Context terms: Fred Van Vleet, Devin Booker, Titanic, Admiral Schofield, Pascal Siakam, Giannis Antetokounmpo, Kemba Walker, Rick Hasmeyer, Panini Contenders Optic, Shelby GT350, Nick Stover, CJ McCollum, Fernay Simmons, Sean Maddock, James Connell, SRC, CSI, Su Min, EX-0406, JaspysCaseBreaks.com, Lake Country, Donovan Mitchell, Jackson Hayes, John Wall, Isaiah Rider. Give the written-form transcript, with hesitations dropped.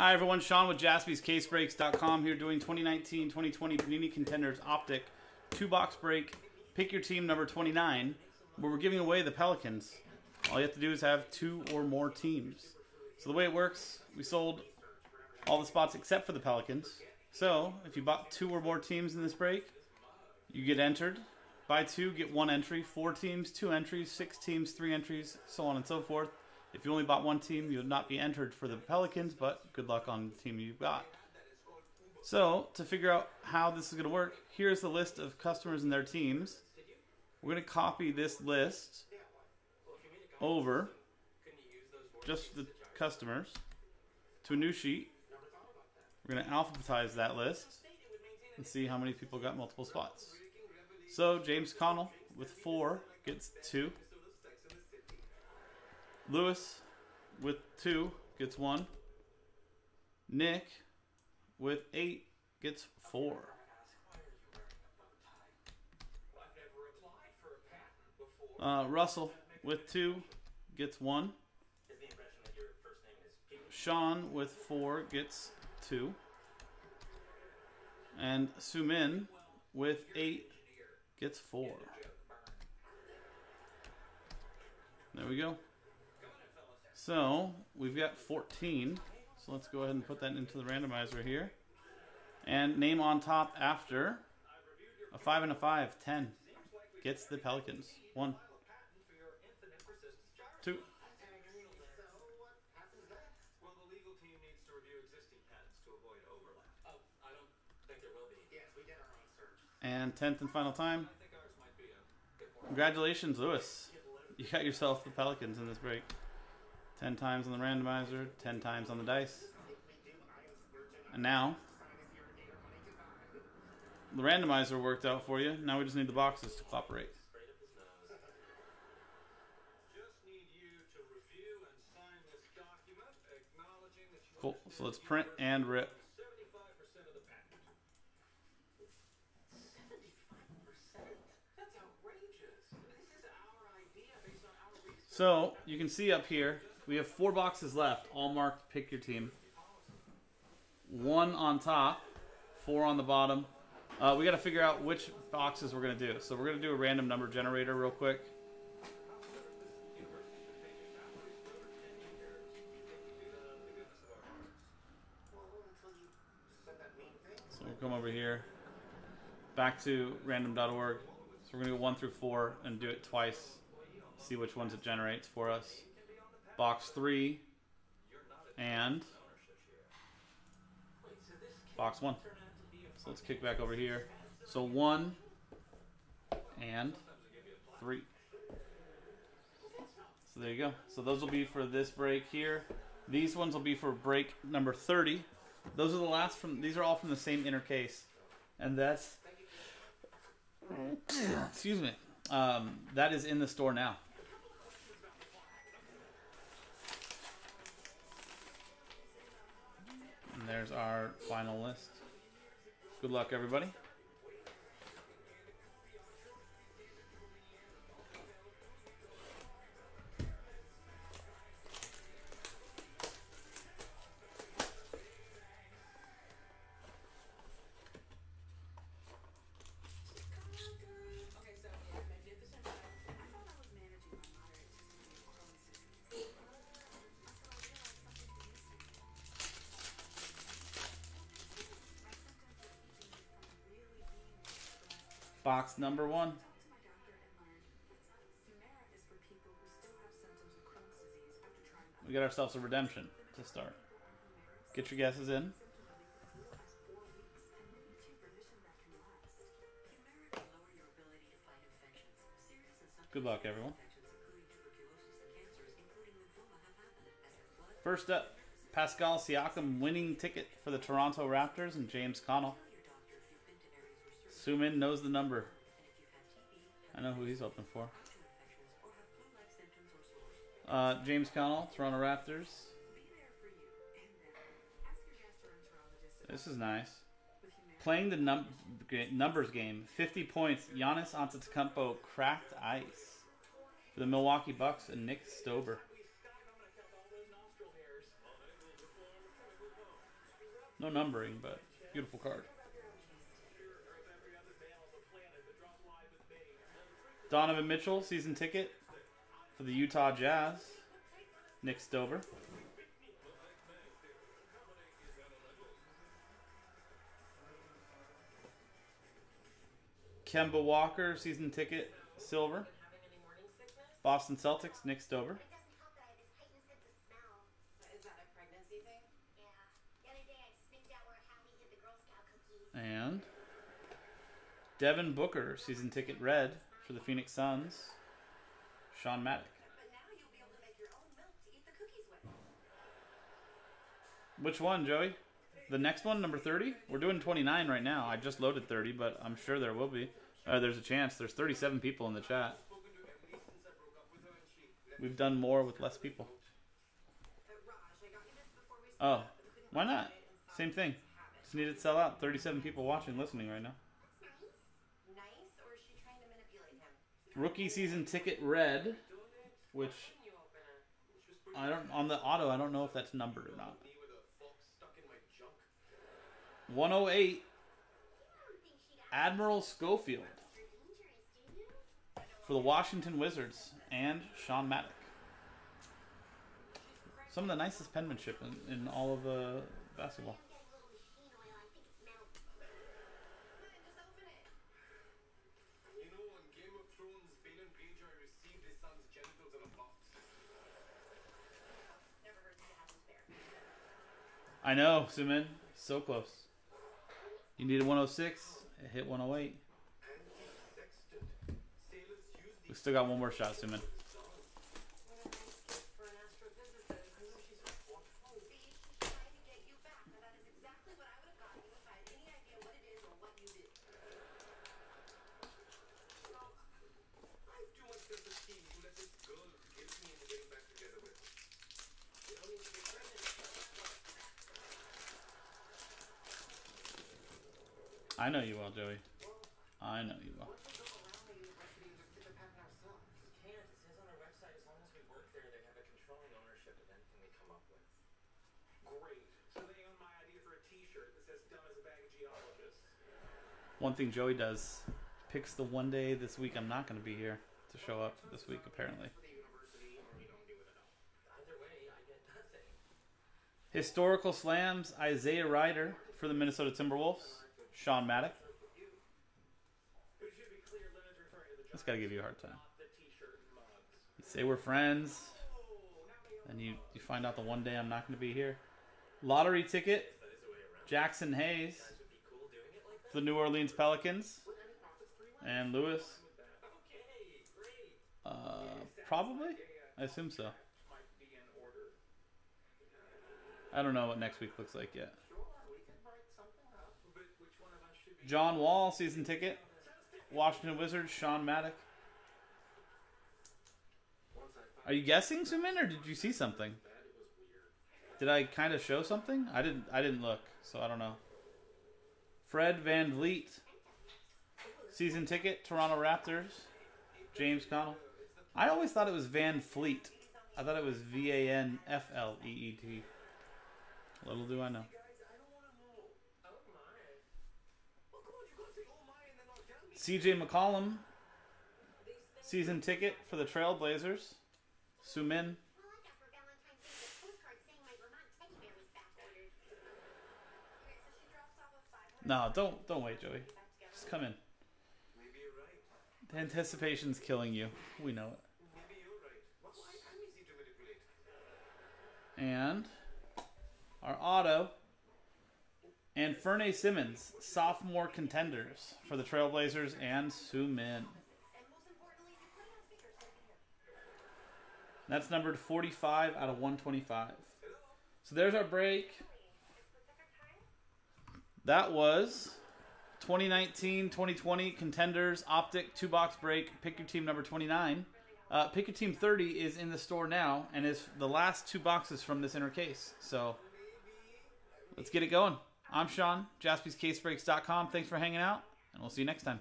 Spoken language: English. Hi everyone, Sean with JaspysCaseBreaks.com here doing 2019-2020 Panini Contenders Optic 2-box break. Pick your team number 29, where we're giving away the Pelicans. All you have to do is have 2 or more teams. So the way it works, we sold all the spots except for the Pelicans. So if you bought 2 or more teams in this break, you get entered. Buy 2, get 1 entry, 4 teams, 2 entries, 6 teams, 3 entries, so on and so forth. If you only bought 1 team, you would not be entered for the Pelicans, but good luck on the team you got. So, to figure out how this is going to work, here's the list of customers and their teams. We're going to copy this list over, just the customers, to a new sheet. We're going to alphabetize that list and see how many people got multiple spots. So, James Connell with 4 gets 2. Lewis with 2 gets 1. Nick with 8 gets 4. Russell with 2 gets 1. Sean with 4 gets 2. And Su Min with 8 gets 4. There we go. So, we've got 14, so let's go ahead and put that into the randomizer here. And name on top after a 5 and a 5, 10, gets the Pelicans. 1, 2. And 10th and final time. Congratulations, Lewis. You got yourself the Pelicans in this break. 10 times on the randomizer, 10 times on the dice. And now, the randomizer worked out for you. Now we just need the boxes to cooperate. Cool, so let's print and rip. So, you can see up here, we have 4 boxes left, all marked pick your team. 1 on top, 4 on the bottom. We got to figure out which boxes we're going to do. So we're going to do a random number generator real quick. So we'll come over here, back to random.org. So we're going to go 1 through 4 and do it twice, see which ones it generates for us. Box 3 and box 1. So let's kick back over here. So 1 and 3. So there you go. So those will be for this break here. These ones will be for break number 30. Those are the last from. These are all from the same inner case, and that's. Excuse me. That is in the store now. There's our final list. Good luck, everybody. Box number 1. We got ourselves a redemption to start. Get your guesses in. Good luck, everyone. First up, Pascal Siakam winning ticket for the Toronto Raptors and James Connell. Su Min knows the number. I know who he's hoping for. James Connell, Toronto Raptors. This is nice. Playing the numbers game, 50 points. Giannis Antetokounmpo cracked ice for the Milwaukee Bucks and Nick Stover. No numbering, but beautiful card. Donovan Mitchell, season ticket for the Utah Jazz. Nick Stover. Kemba Walker, season ticket, silver. Boston Celtics, Nick Stover. And Devin Booker, season ticket red for the Phoenix Suns, Sean Maddock. Which one, Joey? The next one, number 30? We're doing 29 right now. I just loaded 30, but I'm sure there will be. There's a chance. There's 37 people in the chat. We've done more with less people. Oh, why not? Same thing. Just needed to sell out. 37 people watching, listening right now. Rookie season ticket red, which I don't, on the auto, I don't know if that's numbered or not. 108, Admiral Schofield for the Washington Wizards and Sean Maddock. Some of the nicest penmanship in all of basketball. I know, Su Min. So close. You needed 106. It hit 108. We still got one more shot, Su Min. I know you will, Joey. I know you will. One thing Joey does, picks the one day this week I'm not going to be here to show up this week, apparently. Historical slams, Isaiah Rider for the Minnesota Timberwolves. Sean Maddock. That's got to give you a hard time. You say we're friends, and you find out the one day I'm not going to be here. Lottery ticket, Jackson Hayes for the New Orleans Pelicans. And Lewis. Probably? I assume so. I don't know what next week looks like yet. John Wall, season ticket. Washington Wizards, Sean Maddock. Are you guessing, Su Min, or did you see something? Did I kind of show something? I didn't look, so I don't know. Fred Van Vleet, season ticket. Toronto Raptors, James Connell. I always thought it was Van Fleet. I thought it was V-A-N-F-L-E-E-T. Little do I know. CJ McCollum, season ticket for the Trailblazers. Su Min. No, don't wait, Joey. Just come in. The anticipation's killing you. We know it. And our auto. And Fernay Simmons, sophomore contenders for the Trailblazers and Su Min. That's numbered 45 out of 125. So there's our break. That was 2019-2020 Contenders Optic 2-box break. Pick your team number 29. Pick your team 30 is in the store now and is the last 2 boxes from this inner case. So let's get it going. I'm Sean, JaspysCaseBreaks.com. Thanks for hanging out, and we'll see you next time.